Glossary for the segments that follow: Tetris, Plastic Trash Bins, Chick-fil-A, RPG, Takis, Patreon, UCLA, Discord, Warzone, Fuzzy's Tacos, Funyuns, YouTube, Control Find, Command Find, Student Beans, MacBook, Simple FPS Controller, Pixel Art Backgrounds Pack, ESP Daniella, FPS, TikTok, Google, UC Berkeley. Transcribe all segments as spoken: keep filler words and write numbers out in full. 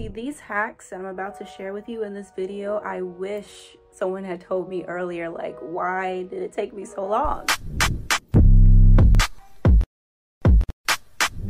See, these hacks I'm about to share with you in this video, I wish someone had told me earlier, like, why did it take me so long?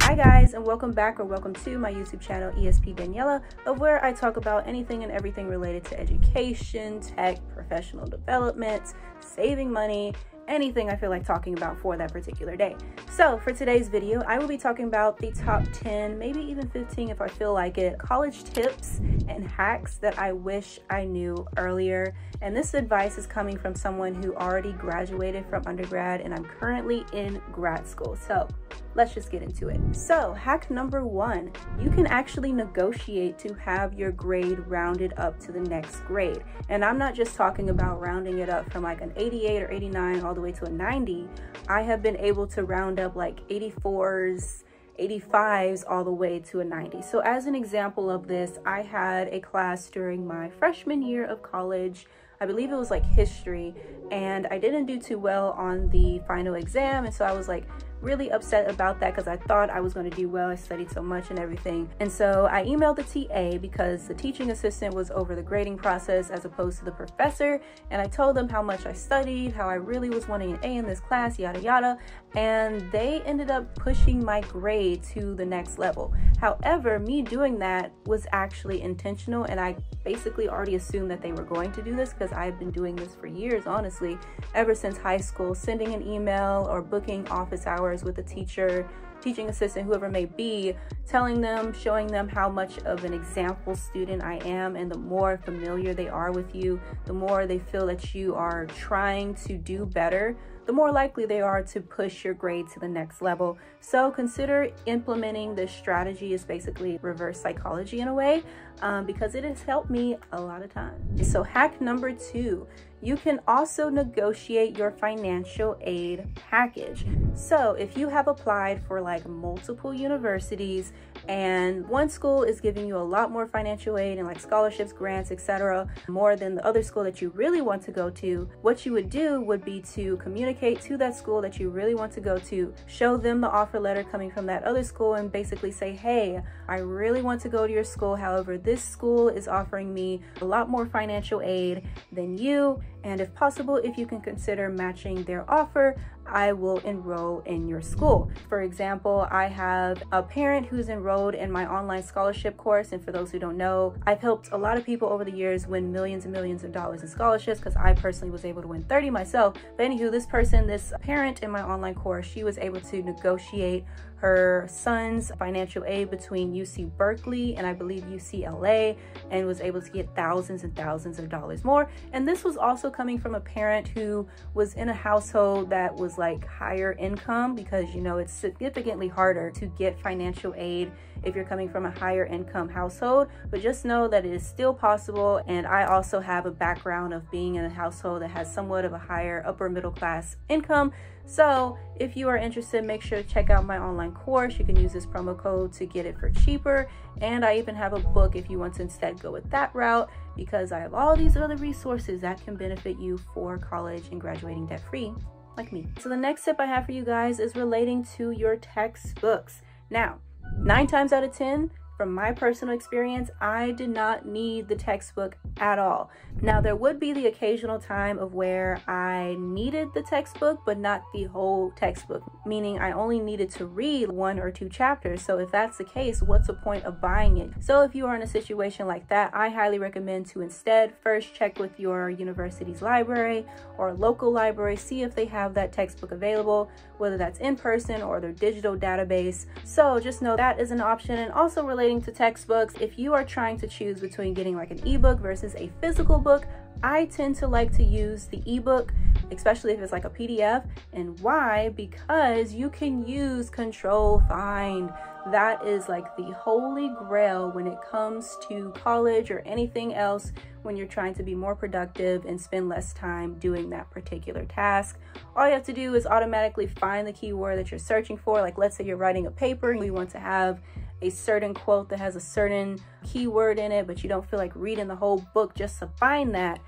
Hi guys, and welcome back or welcome to my YouTube channel, E S P Daniella, of where I talk about anything and everything related to education, tech, professional development, saving money, anything I feel like talking about for that particular day. So for today's video, I will be talking about the top ten, maybe even fifteen if I feel like it, college tips and hacks that I wish I knew earlier. And this advice is coming from someone who already graduated from undergrad, and I'm currently in grad school. So let's just get into it. So hack number one, you can actually negotiate to have your grade rounded up to the next grade. And I'm not just talking about rounding it up from like an eighty-eight or eighty-nine all the way to a ninety. I have been able to round up like eighty-fours, eighty-fives all the way to a ninety. So as an example of this, I had a class during my freshman year of college, I believe it was like history, and I didn't do too well on the final exam, and so I was like really upset about that because I thought I was going to do well. I studied so much and everything, and so I emailed the T A because the teaching assistant was over the grading process as opposed to the professor, and I told them how much I studied, how I really was wanting an A in this class, yada yada, and they ended up pushing my grade to the next level. However, me doing that was actually intentional, and I basically already assumed that they were going to do this because I've been doing this for years, honestly, ever since high school, sending an email or booking office hours with a teacher, teaching assistant, whoever may be, telling them, showing them how much of an example student I am. And the more familiar they are with you, the more they feel that you are trying to do better, the more likely they are to push your grade to the next level. So consider implementing this strategy. Is basically reverse psychology in a way, um, because it has helped me a lot of times. So hack number two, you can also negotiate your financial aid package. So if you have applied for like multiple universities and one school is giving you a lot more financial aid and like scholarships, grants, et cetera, more than the other school that you really want to go to, what you would do would be to communicate to that school that you really want to go to, show them the offer letter coming from that other school, and basically say, hey, I really want to go to your school. However, this school is offering me a lot more financial aid than you. And if possible, if you can consider matching their offer, I will enroll in your school. For example, I have a parent who's enrolled in my online scholarship course. And for those who don't know, I've helped a lot of people over the years win millions and millions of dollars in scholarships because I personally was able to win thirty myself. But anywho, this person, this parent in my online course, she was able to negotiate her son's financial aid between U C Berkeley and I believe U C L A, and was able to get thousands and thousands of dollars more. And this was also coming from a parent who was in a household that was like higher income, because you know it's significantly harder to get financial aid if you're coming from a higher income household, but just know that it is still possible. And I also have a background of being in a household that has somewhat of a higher upper middle class income. So if you are interested, make sure to check out my online course. You can use this promo code to get it for cheaper. And I even have a book if you want to instead go with that route, because I have all these other resources that can benefit you for college and graduating debt-free like me. So the next tip I have for you guys is relating to your textbooks. Now, nine times out of ten, from my personal experience, I did not need the textbook at all. Now, there would be the occasional time of where I needed the textbook, but not the whole textbook, meaning I only needed to read one or two chapters. So if that's the case, what's the point of buying it? So if you are in a situation like that, I highly recommend to instead first check with your university's library or local library, see if they have that textbook available, whether that's in person or their digital database. So just know that is an option. And also relating to textbooks, if you are trying to choose between getting like an ebook versus a physical book, I tend to like to use the ebook, especially if it's like a P D F. And why? Because you can use Control Find. That is like the holy grail when it comes to college or anything else when you're trying to be more productive and spend less time doing that particular task. All you have to do is automatically find the keyword that you're searching for. Like, let's say you're writing a paper and you want to have a certain quote that has a certain keyword in it, but you don't feel like reading the whole book just to find that.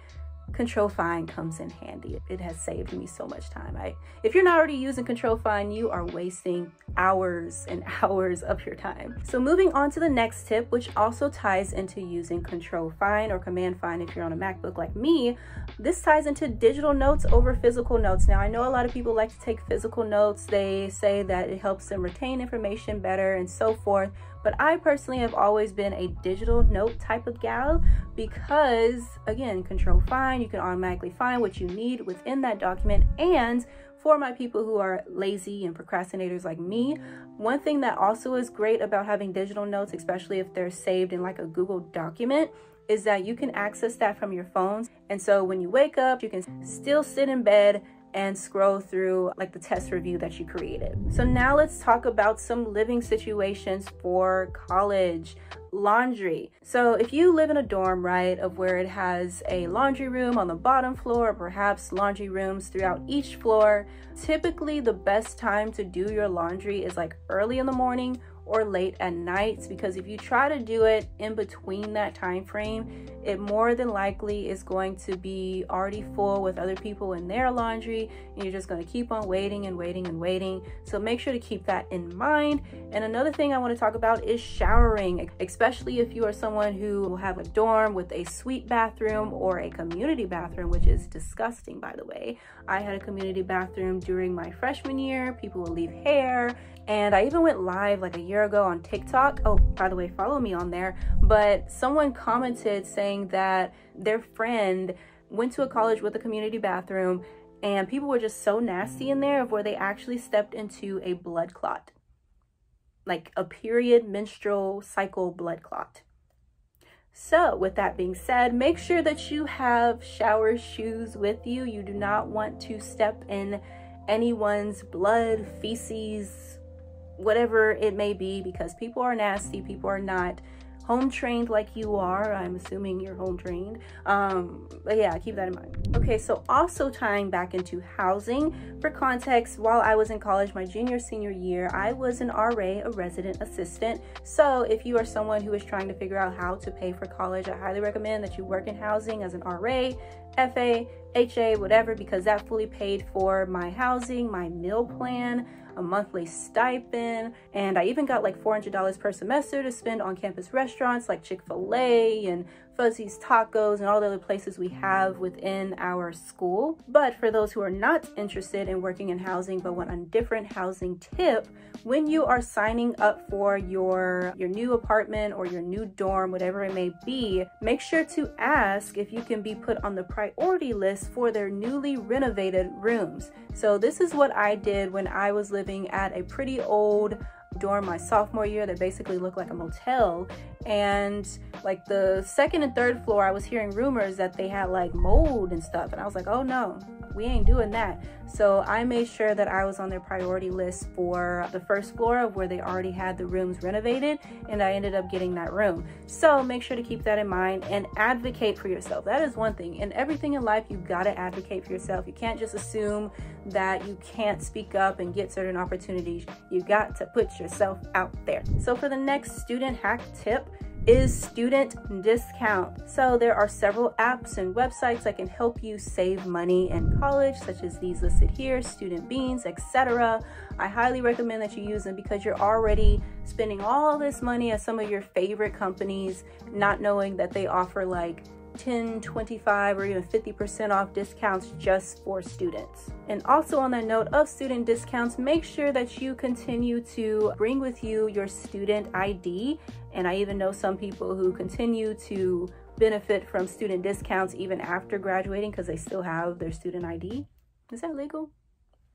Control Find comes in handy. It has saved me so much time. I, if you're not already using Control Find, you are wasting hours and hours of your time. So moving on to the next tip, which also ties into using Control Find or Command Find if you're on a MacBook like me, this ties into digital notes over physical notes. Now, I know a lot of people like to take physical notes. They say that it helps them retain information better and so forth. But I personally have always been a digital note type of gal because, again, Control Find, you can automatically find what you need within that document. And for my people who are lazy and procrastinators like me, one thing that also is great about having digital notes, especially if they're saved in like a Google document, is that you can access that from your phones. And so when you wake up, you can still sit in bed and scroll through like the test review that you created. So now let's talk about some living situations for college. Laundry. So if you live in a dorm, right, of where it has a laundry room on the bottom floor, or perhaps laundry rooms throughout each floor, typically the best time to do your laundry is like early in the morning or late at night, because if you try to do it in between that time frame, it more than likely is going to be already full with other people in their laundry, and you're just going to keep on waiting and waiting and waiting. So make sure to keep that in mind. And another thing I want to talk about is showering, especially if you are someone who will have a dorm with a suite bathroom or a community bathroom, which is disgusting, by the way. I had a community bathroom during my freshman year. People will leave hair, and I even went live like a year ago on TikTok. Oh, by the way, follow me on there. But someone commented saying that their friend went to a college with a community bathroom, and people were just so nasty in there, where they actually stepped into a blood clot, like a period menstrual cycle blood clot. So with that being said, make sure that you have shower shoes with you. You do not want to step in anyone's blood, feces, whatever it may be, because people are nasty. People are not home trained like you are. I'm assuming you're home trained, um but yeah, keep that in mind. Okay, so also tying back into housing, for context, while I was in college my junior senior year, I was an R A, a resident assistant. So if you are someone who is trying to figure out how to pay for college, I highly recommend that you work in housing as an R A, F A, H A, whatever, because that fully paid for my housing, my meal plan, a monthly stipend, and I even got like four hundred dollars per semester to spend on campus restaurants like Chick-fil-A and Fuzzy's Tacos and all the other places we have within our school. But for those who are not interested in working in housing but want a different housing tip, when you are signing up for your your new apartment or your new dorm, whatever it may be, make sure to ask if you can be put on the priority list for their newly renovated rooms. So this is what I did when I was living at a pretty old dorm my sophomore year that basically looked like a motel, and like the second and third floor, I was hearing rumors that they had like mold and stuff, and I was like, oh no, we ain't doing that. So I made sure that I was on their priority list for the first floor of where they already had the rooms renovated, and I ended up getting that room. So make sure to keep that in mind and advocate for yourself. That is one thing. In everything in life, you gotta advocate for yourself. You can't just assume that you can't speak up and get certain opportunities. You got to put yourself out there. So for the next student hack tip is student discount. So there are several apps and websites that can help you save money in college, such as these listed here, Student Beans, et cetera. I highly recommend that you use them because you're already spending all this money at some of your favorite companies, not knowing that they offer like ten, twenty-five, or even fifty percent off discounts just for students. And also on that note of student discounts, make sure that you continue to bring with you your student I D. And I even know some people who continue to benefit from student discounts even after graduating because they still have their student I D. Is that legal?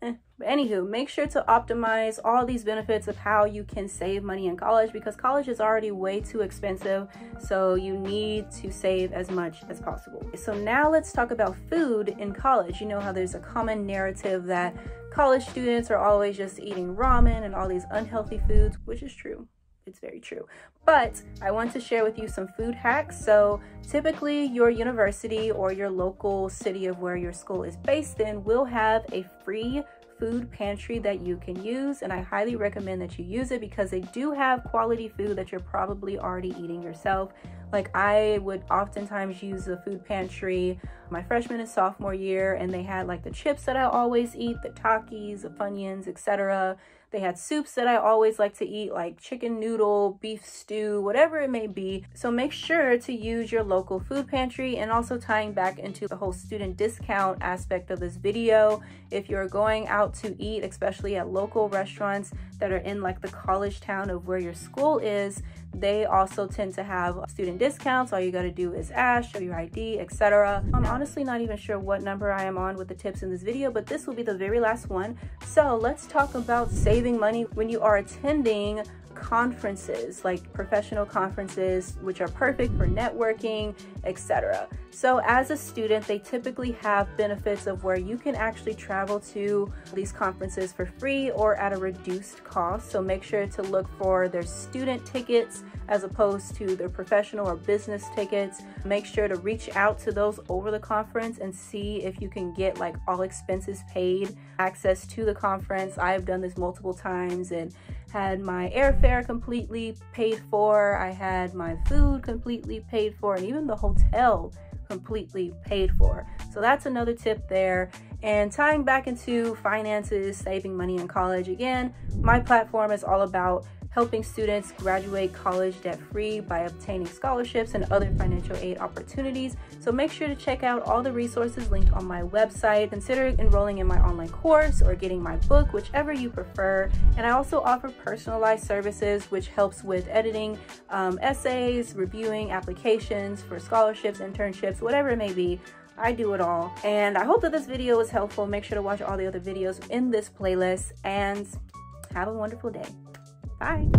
Eh. But anywho, make sure to optimize all these benefits of how you can save money in college, because college is already way too expensive, so you need to save as much as possible. So now let's talk about food in college. You know how there's a common narrative that college students are always just eating ramen and all these unhealthy foods, which is true. It's very true. But I want to share with you some food hacks. So typically your university or your local city of where your school is based in will have a free food pantry that you can use, and I highly recommend that you use it because they do have quality food that you're probably already eating yourself. Like, I would oftentimes use the food pantry my freshman and sophomore year, and they had like the chips that I always eat, the Takis, the Funyuns, et cetera. They had soups that I always like to eat, like chicken noodle, beef stew, whatever it may be. So make sure to use your local food pantry. And also tying back into the whole student discount aspect of this video, if you're going out to eat, especially at local restaurants that are in like the college town of where your school is, they also tend to have student discounts. All you gotta do is ask, show your I D, et cetera. I'm honestly not even sure what number I am on with the tips in this video, but this will be the very last one. So let's talk about saving saving money when you are attending conferences, like professional conferences, which are perfect for networking, et cetera. So as a student, they typically have benefits of where you can actually travel to these conferences for free or at a reduced cost. So make sure to look for their student tickets as opposed to their professional or business tickets. Make sure to reach out to those over the conference and see if you can get like all expenses paid access to the conference. I've done this multiple times and had my airfare completely paid for, I had my food completely paid for, and even the hotel completely paid for. So that's another tip there. And tying back into finances, saving money in college, again, my platform is all about helping students graduate college debt-free by obtaining scholarships and other financial aid opportunities. So make sure to check out all the resources linked on my website. Consider enrolling in my online course or getting my book, whichever you prefer. And I also offer personalized services, which helps with editing um, essays, reviewing applications for scholarships, internships, whatever it may be. I do it all. And I hope that this video was helpful. Make sure to watch all the other videos in this playlist and have a wonderful day. Bye.